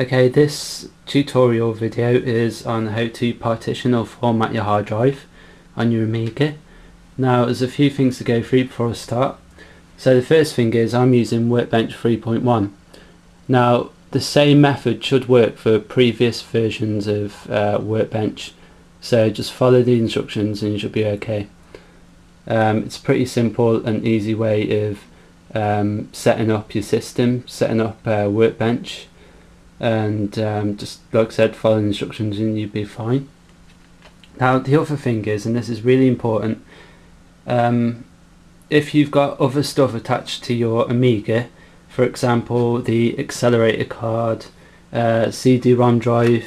Okay, this tutorial video is on how to partition or format your hard drive on your Amiga. Now there's a few things to go through before I start. So the first thing is I'm using Workbench 3.1. Now the same method should work for previous versions of Workbench, so just follow the instructions and you should be okay. It's a pretty simple and easy way of setting up your system, setting up Workbench, and just like I said, follow the instructions and you'll be fine. Now the other thing is, and this is really important, if you've got other stuff attached to your Amiga, for example the accelerator card, CD-ROM drive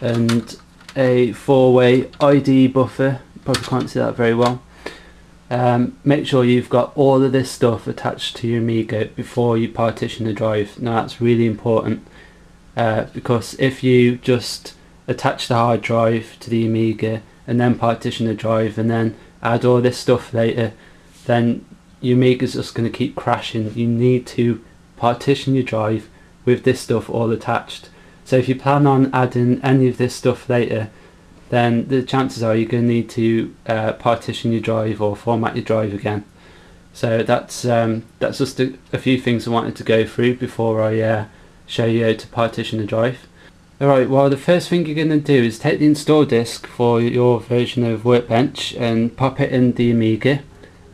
and a 4-way IDE buffer, probably can't see that very well, make sure you've got all of this stuff attached to your Amiga before you partition the drive. Now that's really important. Because if you just attach the hard drive to the Amiga and then partition the drive and then add all this stuff later, then your Amiga's just going to keep crashing. You need to partition your drive with this stuff all attached. So if you plan on adding any of this stuff later, then the chances are you're going to need to partition your drive or format your drive again. So that's just a few things I wanted to go through before I show you how to partition the drive. Alright, well the first thing you're going to do is take the install disk for your version of Workbench and pop it in the Amiga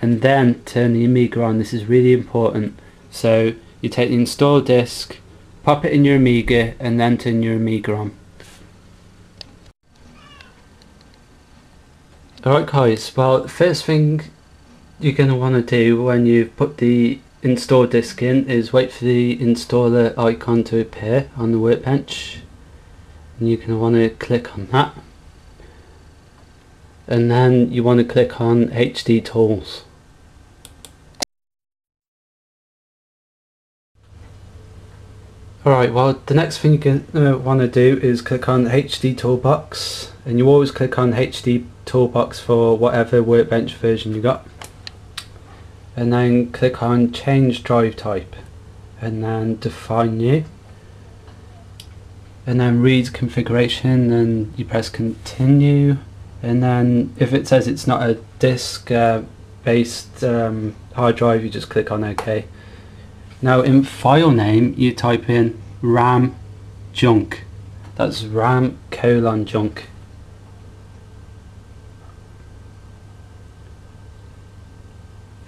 and then turn the Amiga on. This is really important. So you take the install disk, pop it in your Amiga and then turn your Amiga on. Alright guys, well the first thing you're going to want to do when you've put the install disk in is wait for the installer icon to appear on the Workbench, and you're going to want to click on that, and then you want to click on HD tools. Alright, well the next thing you're going to want to do is click on HD toolbox, and you always click on HD toolbox for whatever Workbench version you got. And then click on change drive type and then define new, and then read configuration and you press continue, and then if it says it's not a disk based hard drive, you just click on OK. Now in file name you type in RAM junk, that's RAM colon junk.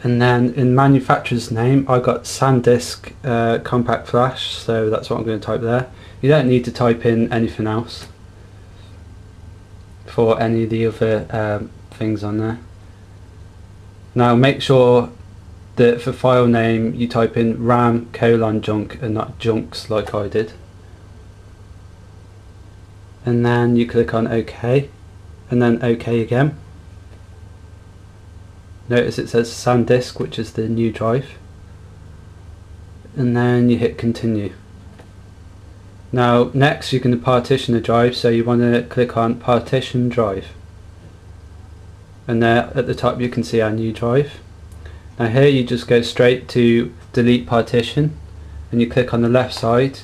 And then in manufacturer's name I got SanDisk compact flash, so that's what I'm going to type there. You don't need to type in anything else for any of the other things on there. Now make sure that for file name you type in RAM colon junk and not junks like I did. And then you click on OK and then OK again. Notice it says SanDisk, which is the new drive, and then you hit continue. Now next you're going to partition the drive, so you want to click on partition drive, and there at the top you can see our new drive. Now here you just go straight to delete partition and you click on the left side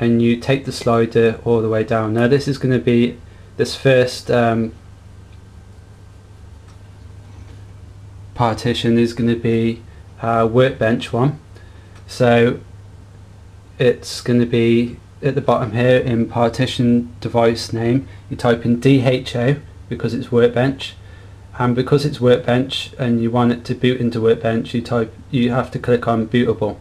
and you take the slider all the way down. Now this is going to be this first partition is going to be Workbench one, so it's going to be at the bottom here in partition device name. You type in DHO because it's Workbench, and because it's Workbench and you want it to boot into Workbench, you have to click on bootable.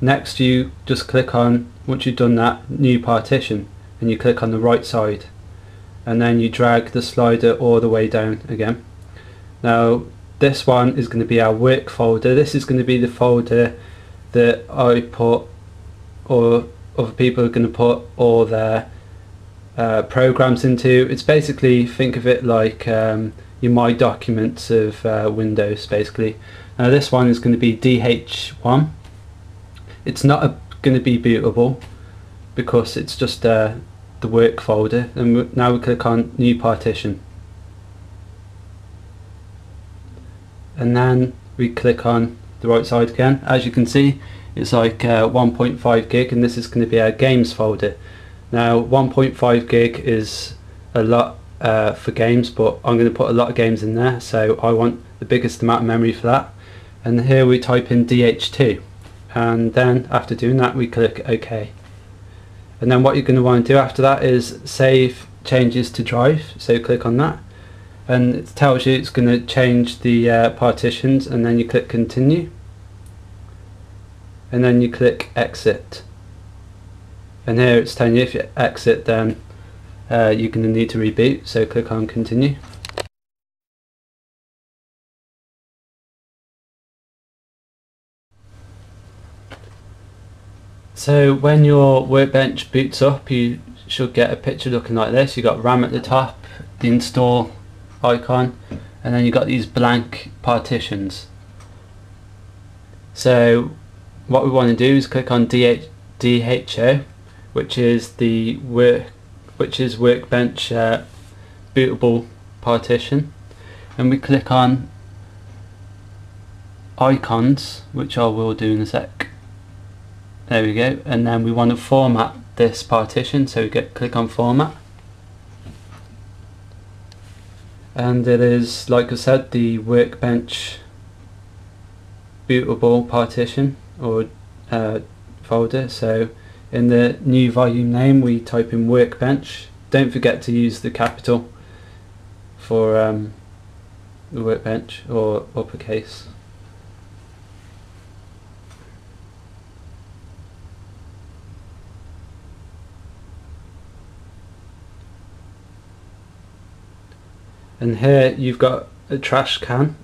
Next you just click on, once you've done that, new partition, and you click on the right side and then you drag the slider all the way down again. Now this one is going to be our work folder. This is going to be the folder that I put, or other people are going to put, all their programs into. It's basically, think of it like your My Documents of Windows basically. Now this one is going to be DH1. It's not going to be bootable because it's just the work folder, and now we click on new partition. And then we click on the right side again. As you can see, It's like 1.5 gig, and this is going to be our games folder. Now 1.5 gig is a lot for games, but I'm going to put a lot of games in there, so I want the biggest amount of memory for that. And here we type in DH2, and then after doing that we click OK. And then what you're going to want to do after that is save changes to drive, so click on that, and it tells you it's going to change the partitions, and then you click continue, and then you click exit. And here it's telling you if you exit, then you're going to need to reboot, so click on continue. So when your Workbench boots up, you should get a picture looking like this. You've got RAM at the top, the install icon, and then you've got these blank partitions. So what we want to do is click on DHO, which is the Workbench bootable partition, and we click on icons, which I will do in a sec. There we go. And then we want to format this partition, so we click on format, and it is, like I said, the Workbench bootable partition or folder. So in the new volume name we type in Workbench. Don't forget to use the capital for the Workbench, or uppercase. And here you've got a trash can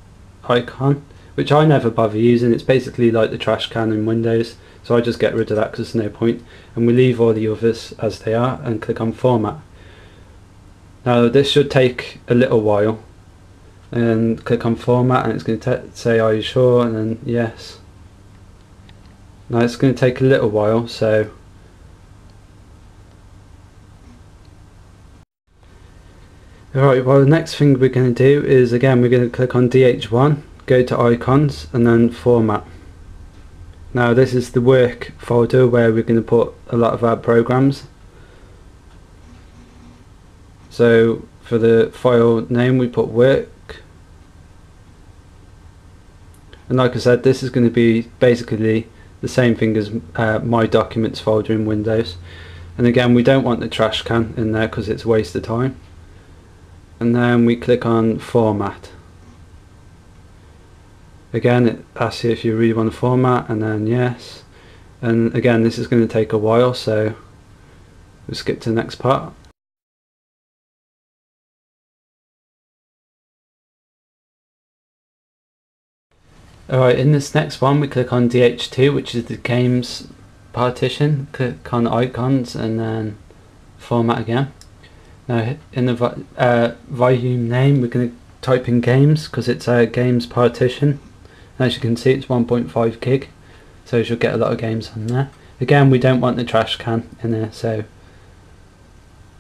icon, which I never bother using. It's basically like the trash can in Windows, so I just get rid of that because there's no point, and we leave all the others as they are and click on format. Now this should take a little while, and click on format, and it's going to say are you sure, and then yes. Now it's going to take a little while, so alright, well the next thing we're going to do is, again, we're going to click on DH1, go to icons, and then format. Now this is the work folder where we're going to put a lot of our programs. So for the file name we put work, and like I said, this is going to be basically the same thing as my documents folder in Windows. And again, we don't want the trash can in there because it's a waste of time. And then we click on format. Again, it asks you if you really want to format, and then yes. And again, this is going to take a while, so we'll skip to the next part. Alright, in this next one we click on DH2, which is the games partition. Click on icons and then format again. Now in the volume name we're going to type in games because it's a games partition. As you can see, it's 1.5 gig, so you'll get a lot of games on there. Again, we don't want the trash can in there, so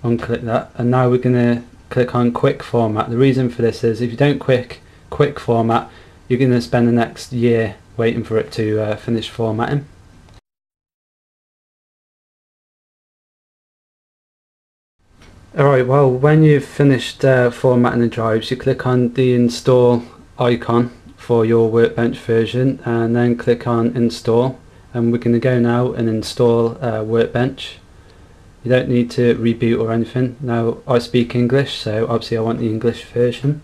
unclick that. And now we're going to click on quick format. The reason for this is if you don't quick format, you're going to spend the next year waiting for it to finish formatting. Alright, well when you've finished formatting the drives, you click on the install icon for your Workbench version, and then click on install, and we're going to go now and install Workbench. You don't need to reboot or anything. Now I speak English, so obviously I want the English version.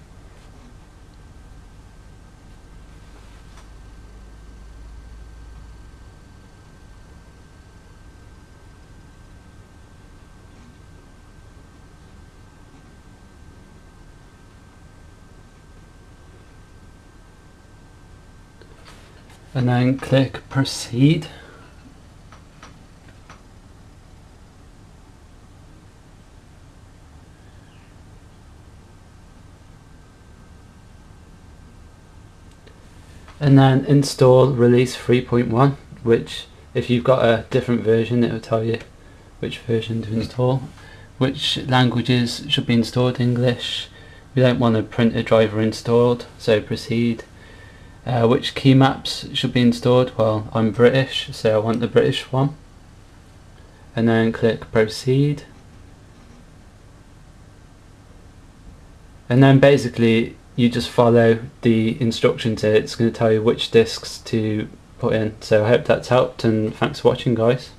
And then click proceed. And then install release 3.1, which if you've got a different version it will tell you which version to install, which languages should be installed. English. We don't want a printer driver installed, so proceed. Which key maps should be installed? Well, I'm British, so I want the British one. And then click proceed. And then basically you just follow the instructions here. It's going to tell you which discs to put in. So I hope that's helped, and thanks for watching, guys.